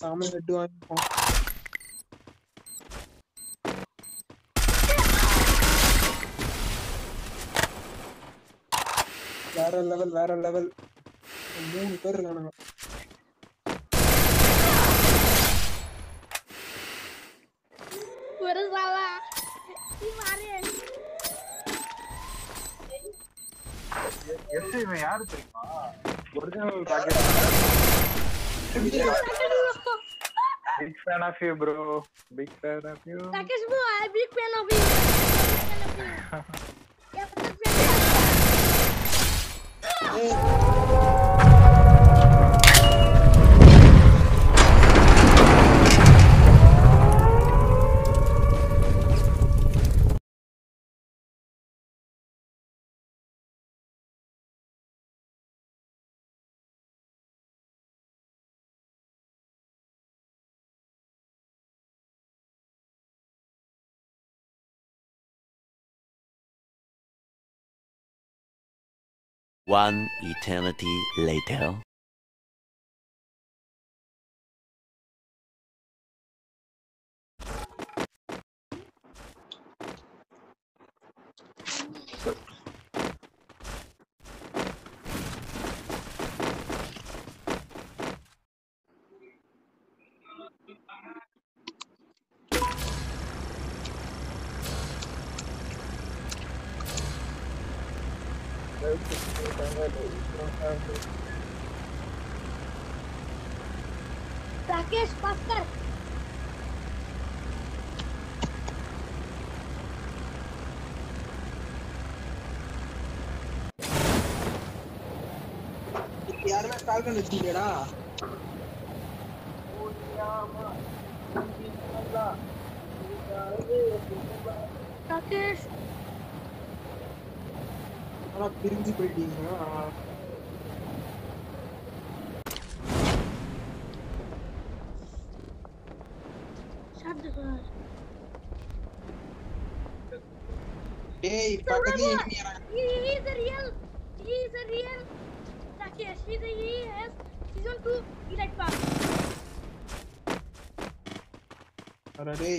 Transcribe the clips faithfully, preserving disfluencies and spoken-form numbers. सामने हेड आ வேற லெவல் வேற லெவல் மூணு பேர் இருக்கானுங்க ஒரு சாவா நீ मारे எஸ்ஏ மே யாரு தெரியுமா original packet Big fan of you, bro. Big fan of you. Takesh bro, I big fan of you. Yeah, big One eternity later. Takesh Paskar यार मैं काल में निकल गया Takesh अपना बिरंगी बिल्डिंग है हां शब्द कर ए पकड़ी ये is a real he is a real Takesh he is season two इलेक्ट पास अरे रे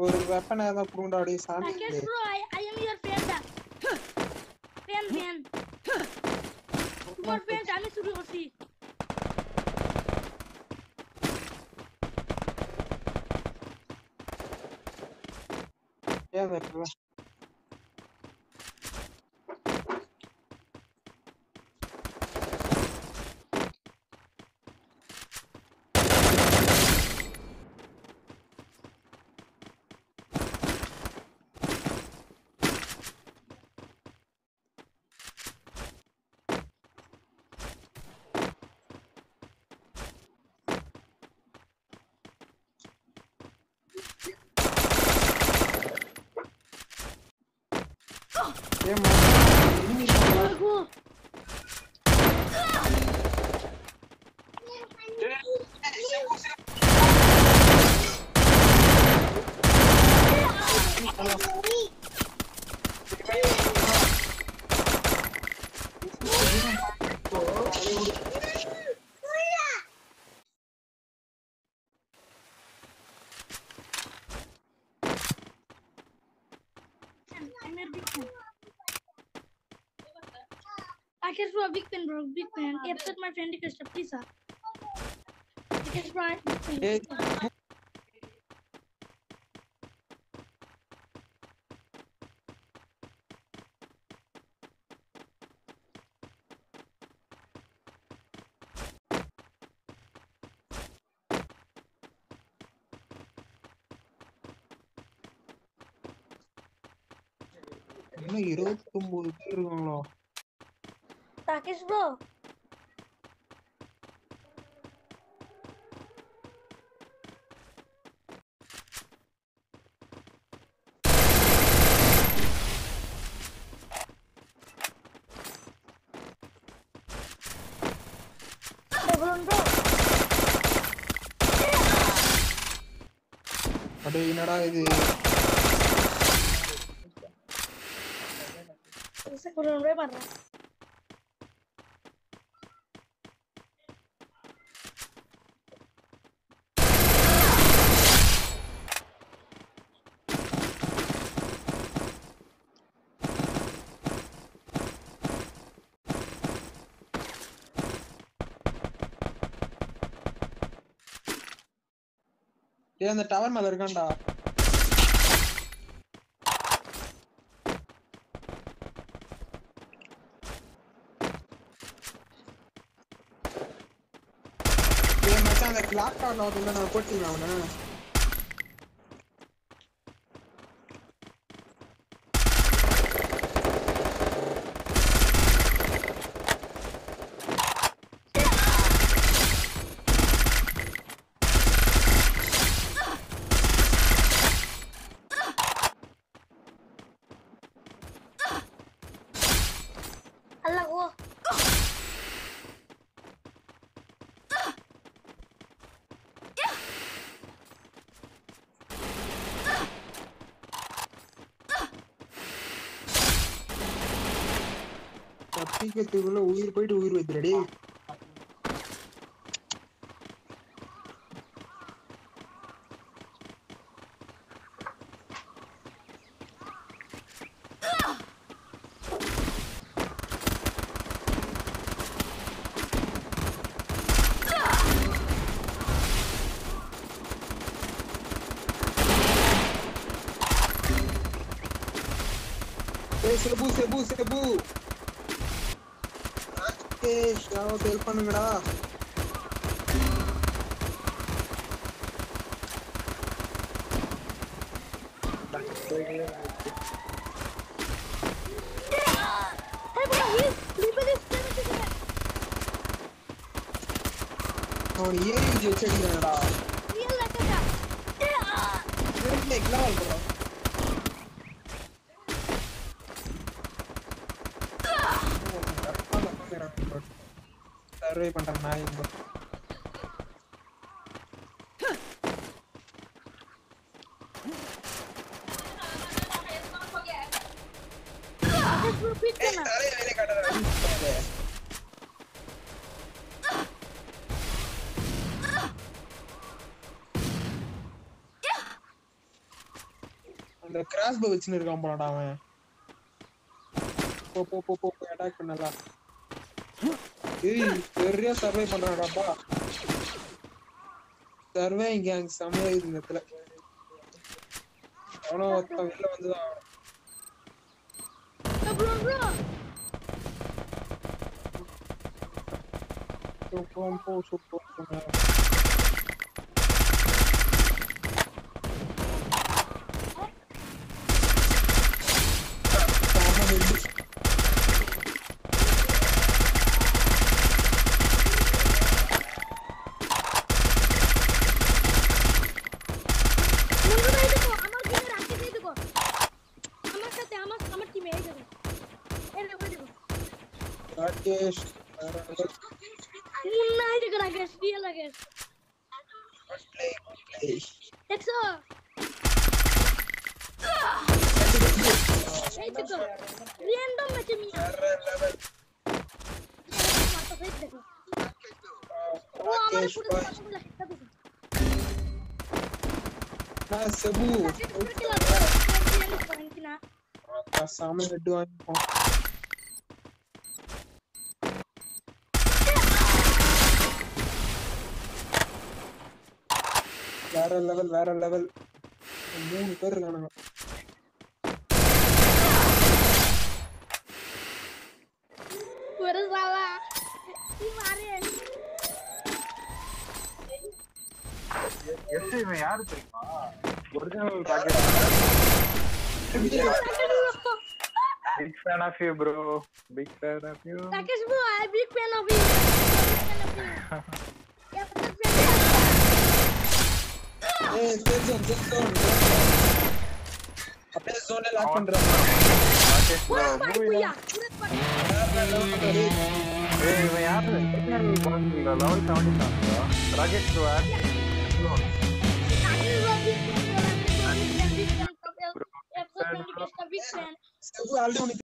और वेपन आया पुरुंडा अड़ी सामने Takesh bro I, I am your friend Fan, super fan, dami suru korchi. Yeah, bro. Takesh bro, big fan bro, big fan. Accept my friend request, please sir. Takesh bro, big fan. Hey. என்ன twenty-nine பேர் இருக்காங்களா Takesh bro அடே என்னடா இது buraya bana. Hey, on the tower, mother ganda. Laptop no, then I'll put you down. Que te vuelvo a huir, voy a huir, voy a sebu, sebu, sebu. Chao, te help பண்ணுங்கடா. Rey para nada. The crossbow is near Gombrada. Popo, popo, attack another. Hey, survey survey panna pa. Survey gang samay idunnathla. Avana otta villa vandha. Bro bro. So pom pom so pom. Rakesh, nice Rakesh, real Rakesh. Let's play, play. Let's go. Let's go. Random match me. Oh, हमारे पूरे पास में लगता है. हाँ सबू. आप सामने लड्डू आए. Vera level, vera level. Moon per gananga. Pura sala. Ti mare. Este me yaar theriyuma? Original packet. Big fan of you, bro. Big fan of you. Rakesh bro, I big fan of you. Yeah, fan. Hey, dead zone, dead zone. अपने zone लाख पंद्रह. पूरा पार्ट पूरा. Hey, मैं यहाँ पे कितना बॉल मिला लाओ इस आउट इस आउट. राजेश द्वार. राजेश द्वार.